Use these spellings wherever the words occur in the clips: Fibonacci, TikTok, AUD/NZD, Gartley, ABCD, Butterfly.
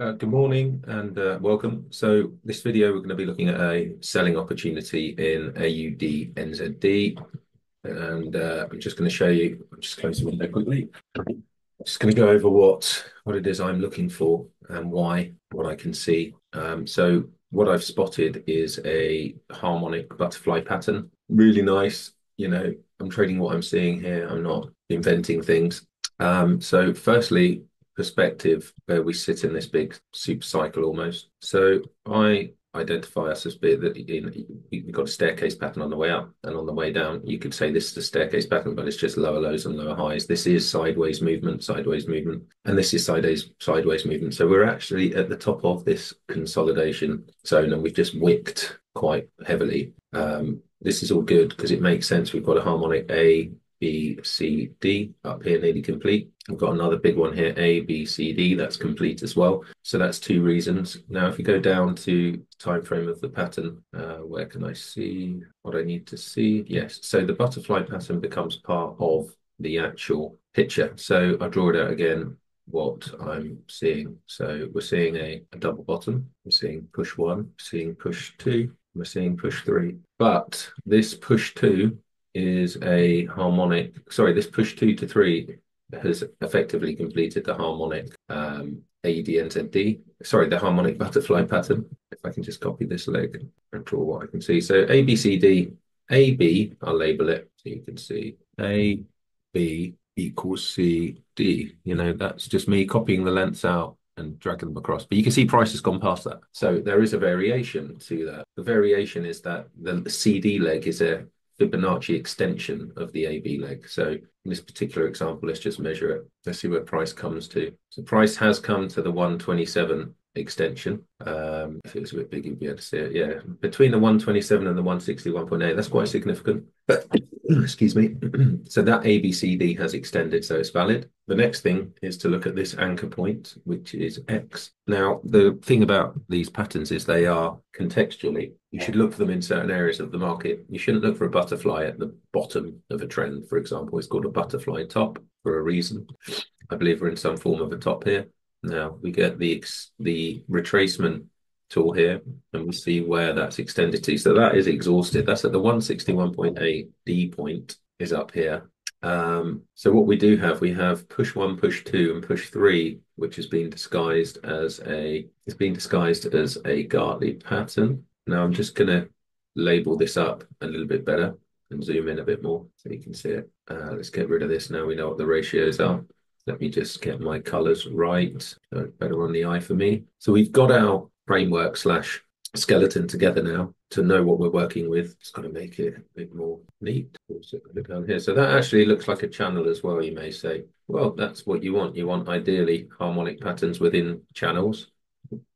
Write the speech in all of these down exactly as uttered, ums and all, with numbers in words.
Uh, good morning and uh, welcome. So this video, we're going to be looking at a selling opportunity in A U D N Z D. And uh, I'm just going to show you, I'm just close the window quickly. I'm just going to go over what, what it is I'm looking for and why, what I can see. Um, so what I've spotted is a harmonic butterfly pattern. Really nice. You know, I'm trading what I'm seeing here. I'm not inventing things. Um, so firstly, perspective, where we sit in this big super cycle almost. So I identify us as bit that you've got a staircase pattern on the way up and on the way down. You could say this is a staircase pattern, but it's just lower lows and lower highs. This is sideways movement, sideways movement, and this is sideways sideways movement. So we're actually at the top of this consolidation zone, and we've just wicked quite heavily. Um, this is all good because it makes sense. We've got a harmonic A, B, C, D up here nearly complete. We've got another big one here, A, B, C, D, that's complete as well. So that's two reasons. Now, if you go down to time frame of the pattern, uh, where can I see what I need to see? Yes, so the butterfly pattern becomes part of the actual picture. So I draw it out again, what I'm seeing. So we're seeing a, a double bottom, we're seeing push one, seeing push two, we're seeing push three. But this push two is a harmonic, sorry, this push two to three has effectively completed the harmonic um, A U D N Z D, sorry, the harmonic butterfly pattern. If I can just copy this leg and draw what I can see. So A, B, C, D, A, B, I'll label it so you can see A, B equals C, D. You know, that's just me copying the lengths out and dragging them across. But you can see price has gone past that. So there is a variation to that. The variation is that the C D leg is a Fibonacci extension of the A B leg. So in this particular example, let's just measure it. Let's see where price comes to. So price has come to the one twenty-seven extension. Um, if it was a bit big, you'd be able to see it. Yeah, between the one twenty-seven and the one sixty-one point eight, that's quite significant. But excuse me. So that A B C D has extended, so it's valid. The next thing is to look at this anchor point, which is X. Now, the thing about these patterns is they are contextually. You should look for them in certain areas of the market. You shouldn't look for a butterfly at the bottom of a trend, for example. It's called a butterfly top for a reason. I believe we're in some form of a top here. Now we get the the retracement tool here, and we'll see where that's extended to. So that is exhausted. That's at the one sixty-one point eight. D point is up here. Um, so what we do have, we have push one, push two, and push three, which has been disguised as a it's been disguised as a Gartley pattern. Now I'm just gonna label this up a little bit better and zoom in a bit more so you can see it. Uh, let's get rid of this. Now we know what the ratios are. Let me just get my colors right. So better on the eye for me. So we've got our framework slash skeleton together now to know what we're working with. Just got to make it a bit more neat. Also put it down here. So that actually looks like a channel as well, you may say. Well, that's what you want. You want ideally harmonic patterns within channels.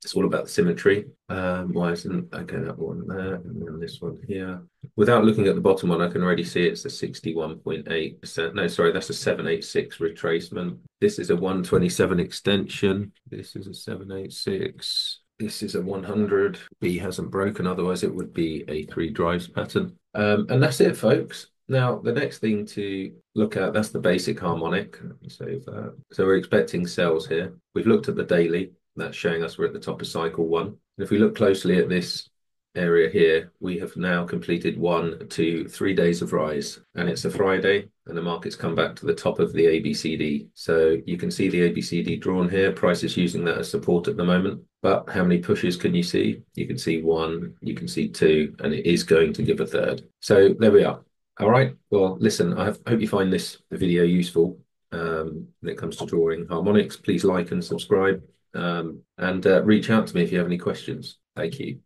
It's all about symmetry. Um, why isn't, okay, that one there and then this one here. Without looking at the bottom one, I can already see it's a sixty-one point eight percent. No, sorry, that's a seven eighty-six retracement. This is a one twenty-seven extension. This is a seven eighty-six. This is a one hundred. B hasn't broken, otherwise it would be a three drives pattern. Um, and that's it, folks. Now, the next thing to look at, that's the basic harmonic. Save that. So we're expecting sells here. We've looked at the daily. That's showing us we're at the top of cycle one. And if we look closely at this area here, we have now completed one, two, three days of rise. And it's a Friday, and the market's come back to the top of the A B C D. So you can see the A B C D drawn here. Price is using that as support at the moment. But how many pushes can you see? You can see one, you can see two, and it is going to give a third. So there we are. All right. Well, listen, I hope you find this video useful um, when it comes to drawing harmonics. Please like and subscribe. Um, and uh, reach out to me if you have any questions. Thank you.